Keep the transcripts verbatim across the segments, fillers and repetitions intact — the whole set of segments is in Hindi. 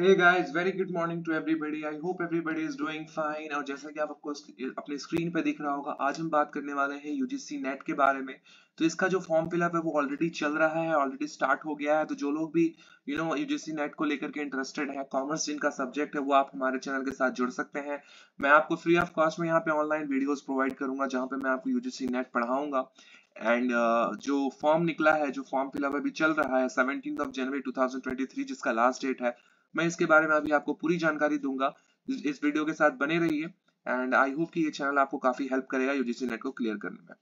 Hey guys, very good morning to everybody. I hope everybody is doing fine. और जैसा कि आप आपको अपने स्क्रीन पे दिख रहा होगा, आज हम बात करने वाले हैं यूजीसी नेट के बारे में। तो इसका जो फॉर्म फिलअप है वो ऑलरेडी चल रहा है, ऑलरेडी स्टार्ट हो गया है। तो जो लोग भी यू नो यूजीसी नेट को लेकर के इंटरेस्टेड है, कॉमर्स जिनका सब्जेक्ट है, वो आप हमारे चैनल के साथ जुड़ सकते हैं। मैं आपको फ्री ऑफ कॉस्ट में यहाँ पे ऑनलाइन वीडियोस प्रोवाइड करूंगा जहाँ पे मैं आपको यूजीसी नेट पढ़ाऊंगा। एंड uh, जो फॉर्म निकला है, जो फॉर्म फिलअप अभी चल रहा है सेवनटीन जनवरी टू थाउजेंड ट्वेंटी थ्री, जिसका लास्ट डेट है, मैं इसके बारे में अभी आपको पूरी जानकारी दूंगा। इस वीडियो के साथ बने रहिए एंड आई होप कि ये चैनल आपको काफी हेल्प करेगा यूजीसी नेट को क्लियर करने में।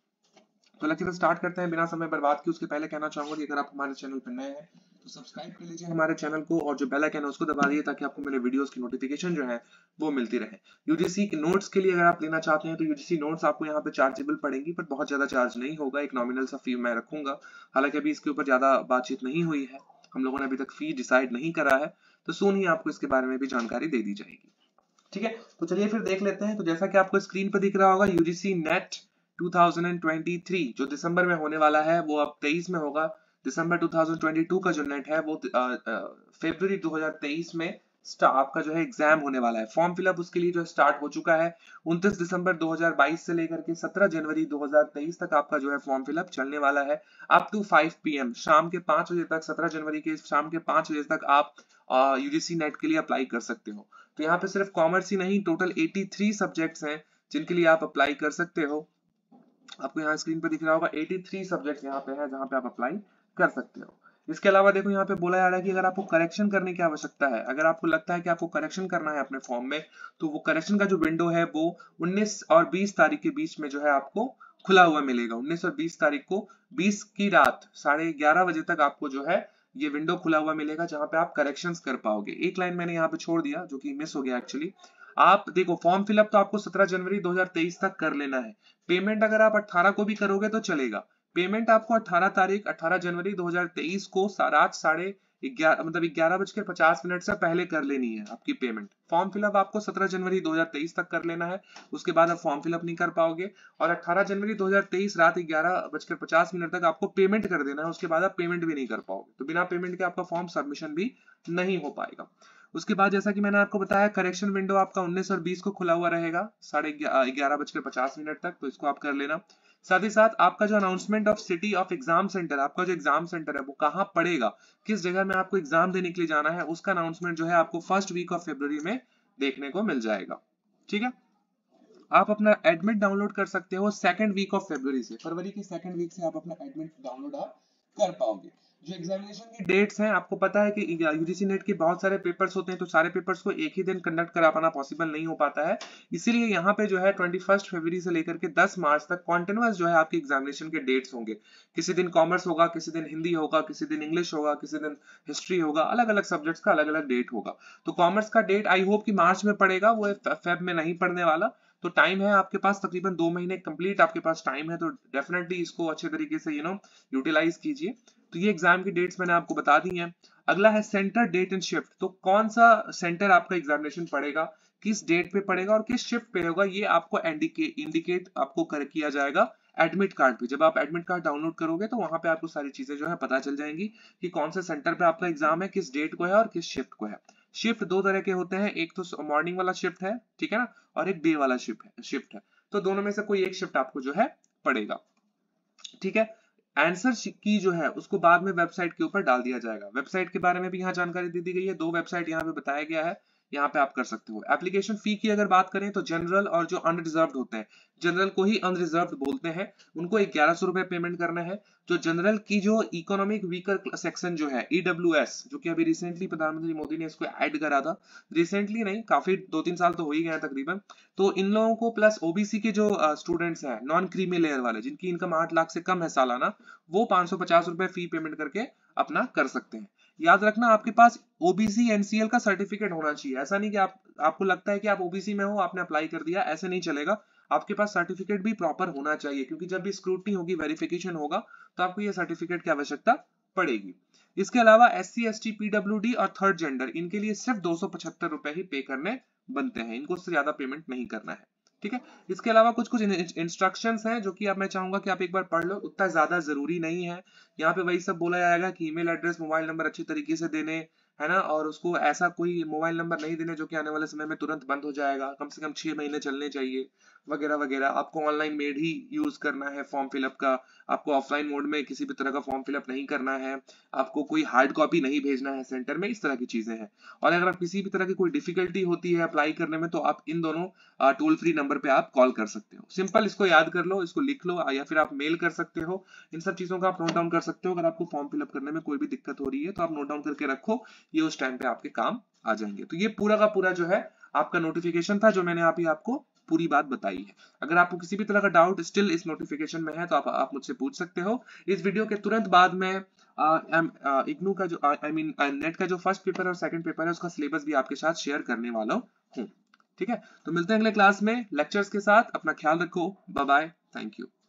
तो लेक्चर स्टार्ट करते हैं बिना समय बर्बाद किए। उसके पहले कहना चाहूंगा कि अगर आप हमारे चैनल पर नए हैं तो सब्सक्राइब कर लीजिए हमारे चैनल को, और जो बेल आइकन है उसको दबा दीजिए ताकि आपको मेरे वीडियोस की नोटिफिकेशन जो है वो मिलती रहे। यूजीसी के नोट्स के लिए अगर आप लेना चाहते हैं तो यूजीसी नोट्स आपको यहाँ पे चार्जेबल पड़ेंगी, पर बहुत ज्यादा चार्ज नहीं होगा। एक नॉमिनल सा फी मैं रखूंगा, हालांकि अभी इसके ऊपर ज्यादा बातचीत नहीं हुई है, हम लोगों ने अभी तक फी डिसाइड नहीं करा है, तो सुन ही आपको इसके बारे में भी जानकारी दे दी जाएगी। ठीक है, तो चलिए फिर देख लेते हैं। तो जैसा कि आपको स्क्रीन पर दिख रहा होगा, UGC NET two thousand twenty three जो दिसंबर में होने वाला है वो अब तेईस में होगा। दिसंबर टू थाउजेंड ट्वेंटी टू का जो नेट है वो फरवरी दो हज़ार तेईस में आपका जो है एग्जाम होने वाला है। फॉर्म फिलअप उसके लिए जो स्टार्ट हो चुका है, उनतीस दिसंबर दो हज़ार बाईस से लेकर के सत्रह जनवरी दो हज़ार तेईस तक आपका जो है फॉर्म फिलअप चलने वाला है। अप टू फाइव पी एम शाम के पांच बजे तक, सत्रह जनवरी के शाम के पांच बजे तक आप यूजीसी नेट के लिए अप्लाई कर सकते हो। तो यहाँ पे सिर्फ कॉमर्स ही नहीं, टोटल तिरासी सब्जेक्ट्स हैं जिनके लिए आप अप्लाई कर सकते हो। आपको यहाँ स्क्रीन पर दिख रहा होगा तिरासी सब्जेक्ट्स यहाँ पे है जहाँ पे आप अप्लाई कर सकते हो। इसके अलावा देखो यहाँ पे बोला जा रहा है कि अगर आपको करेक्शन करने की आवश्यकता है, अगर आपको लगता है कि आपको करेक्शन करना है अपने फॉर्म में, तो वो करेक्शन का जो विंडो है वो उन्नीस और बीस तारीख के बीच में जो है आपको खुला हुआ मिलेगा। उन्नीस और बीस तारीख को बीस की रात साढ़े ग्यारह बजे तक आपको जो है ये विंडो खुला हुआ मिलेगा जहाँ पे आप करेक्शन कर पाओगे। एक लाइन मैंने यहाँ पे छोड़ दिया जो की मिस हो गया एक्चुअली। आप देखो फॉर्म फिलअप तो आपको सत्रह जनवरी दो हज़ार तेईस तक कर लेना है। पेमेंट अगर आप अठारह को भी करोगे तो चलेगा। पेमेंट आपको अठारह तारीख अठारह जनवरी दो हज़ार तेईस को रात साढ़े ग्यारह मतलब ग्यारह बजकर पचास मिनट से पहले कर लेनी है आपकी पेमेंट। फॉर्म फिलअप आपको सत्रह जनवरी दो हज़ार तेईस तक कर लेना है, उसके बाद आप फॉर्म फिलअप नहीं कर पाओगे। और अठारह जनवरी दो हज़ार तेईस रात ग्यारह बजकर पचास मिनट तक आपको पेमेंट कर देना है, उसके बाद आप पेमेंट भी नहीं कर पाओगे। तो बिना पेमेंट के आपका फॉर्म सबमिशन भी नहीं हो पाएगा। उसके बाद जैसा कि मैंने आपको बताया, करेक्शन विंडो आपका उन्नीस और बीस को खुला हुआ रहेगा साढ़े ग्यारह बजकर पचास मिनट तक, तो इसको आप कर लेना। साथ ही साथ आपका जो announcement of city of exam centre, आपका जो एग्जाम सेंटर है वो कहाँ पड़ेगा, किस जगह में आपको एग्जाम देने के लिए जाना है, उसका अनाउंसमेंट जो है आपको फर्स्ट वीक ऑफ फरवरी में देखने को मिल जाएगा। ठीक है, आप अपना एडमिट डाउनलोड कर सकते हो सेकेंड वीक ऑफ फरवरी से, फरवरी की सेकेंड वीक से आप अपना एडमिट डाउनलोड आप कर पाओगे। जो एग्जामिनेशन की डेट्स हैं, आपको पता है कि यूजीसी नेट के बहुत सारे पेपर्स होते हैं, तो सारे पेपर्स को एक ही दिन कंडक्ट करा पाना पॉसिबल नहीं हो पाता है। इसीलिए यहाँ पे जो है इक्कीस फरवरी से लेकर के दस मार्च तक कॉन्टिन्यूस जो है आपके एग्जामिनेशन के डेट्स होंगे। किसी दिन कॉमर्स होगा, किसी दिन हिंदी होगा, किसी दिन इंग्लिश होगा, किसी दिन हिस्ट्री होगा, अलग अलग सब्जेक्ट्स का अलग अलग डेट होगा। तो कॉमर्स का डेट आई होप कि मार्च में पड़ेगा, वो फेब में नहीं पड़ने वाला। तो टाइम है आपके पास, तकरीबन दो महीने कंप्लीट आपके पास टाइम है, तो डेफिनेटली इसको अच्छे तरीके से यू नो यूटिलाइज कीजिए। तो ये एग्जाम की डेट्स मैंने आपको बता दी हैं। अगला है सेंटर डेट एंड शिफ्ट, तो कौन सा सेंटर आपका एग्जामिनेशन पड़ेगा, किस डेट पे पड़ेगा और किस शिफ्ट पे होगा, ये आपको इंडिकेट आपको कर किया जाएगा एडमिट कार्ड पे। जब आप एडमिट कार्ड डाउनलोड करोगे तो वहां पे आपको सारी चीजें जो है पता चल जाएंगी कि कौन से सेंटर पे आपका एग्जाम है, किस डेट को है और किस शिफ्ट को है। शिफ्ट दो तरह के होते हैं, एक तो मॉर्निंग वाला शिफ्ट है, ठीक है ना, और एक डे वाला शिफ्ट है शिफ्ट है तो दोनों में से कोई एक शिफ्ट आपको जो है पड़ेगा। ठीक है, आंसर की जो है उसको बाद में वेबसाइट के ऊपर डाल दिया जाएगा। वेबसाइट के बारे में भी यहाँ जानकारी दे दी गई है, दो वेबसाइट यहाँ पे बताया गया है, यहाँ पे आप कर सकते हो। एप्लीकेशन फी की अगर बात करें तो जनरल और जो अनरिजर्व्ड होते हैं, जनरल को ही अनरिजर्व्ड बोलते हैं, उनको ग्यारह सौ रुपए पेमेंट करना है। जो जनरल की जो इकोनॉमिक वीकर सेक्शन जो है ई डब्ल्यू एस, जो कि अभी रिसेंटली प्रधानमंत्री मोदी ने इसको ऐड करा था, रिसेंटली नहीं काफी दो तीन साल तो हो ही गया तकरीबन, तो इन लोगों को प्लस ओबीसी के जो स्टूडेंट्स हैं नॉन क्रीमी लेयर वाले जिनकी इनकम आठ लाख से कम है सालाना, वो पांच सौ पचास रुपए फी पेमेंट करके अपना कर सकते हैं। याद रखना आपके पास ओबीसी एनसीएल का सर्टिफिकेट होना चाहिए। ऐसा नहीं कि आप आपको लगता है कि आप ओबीसी में हो, आपने अप्लाई कर दिया, ऐसे नहीं चलेगा। आपके पास सर्टिफिकेट भी प्रॉपर होना चाहिए, क्योंकि जब भी स्क्रूटनी होगी, वेरिफिकेशन होगा, तो आपको ये सर्टिफिकेट की आवश्यकता पड़ेगी। इसके अलावा एससी एसटी पीडब्ल्यूडी और थर्ड जेंडर, इनके लिए सिर्फ दो सौ पचहत्तर रुपए ही पे करने बनते हैं, इनको उससे ज्यादा पेमेंट नहीं करना है। ठीक है, इसके अलावा कुछ कुछ इंस्ट्रक्शंस हैं जो कि आप मैं चाहूंगा कि आप एक बार पढ़ लो, उतना ज्यादा जरूरी नहीं है। यहाँ पे वही सब बोला जाएगा कि ईमेल एड्रेस, मोबाइल नंबर अच्छे तरीके से देने है ना, और उसको ऐसा कोई मोबाइल नंबर नहीं देने जो कि आने वाले समय में तुरंत बंद हो जाएगा, कम से कम छह महीने चलने चाहिए वगैरह वगैरह। आपको ऑनलाइन मेड ही यूज करना है फॉर्म फिलअप का, आपको ऑफलाइन मोड में किसी भी तरह का फॉर्म फिलअप नहीं करना है, आपको कोई हार्ड कॉपी नहीं भेजना है सेंटर में, इस तरह की चीजें हैं। और अगर आप किसी भी तरह की कोई डिफिकल्टी होती है अप्लाई करने में तो आप इन दोनों टोल फ्री नंबर पे आप कॉल कर सकते हो। सिंपल इसको याद कर लो, इसको लिख लो, या फिर आप मेल कर सकते हो। इन सब चीजों का आप नोट डाउन कर सकते हो। अगर आपको फॉर्म फिलअप करने में कोई भी दिक्कत हो रही है तो आप नोट डाउन करके रखो, ये उस टाइम पे आपके काम आ जाएंगे। तो ये पूरा का पूरा जो है आपका नोटिफिकेशन था जो मैंने अभी आपको पूरी बात बताई है। अगर आपको किसी भी तरह का डाउट स्टिल इस नोटिफिकेशन में है तो आप, आप मुझसे पूछ सकते हो। इस वीडियो के तुरंत बाद में इग्नू का जो आई मीन नेट का जो फर्स्ट पेपर और सेकंड पेपर है उसका सिलेबस भी आपके साथ शेयर करने वाला हूँ। ठीक है, तो मिलते हैं अगले क्लास में लेक्चर्स के साथ। अपना ख्याल रखो, बाय बाय, थैंक यू।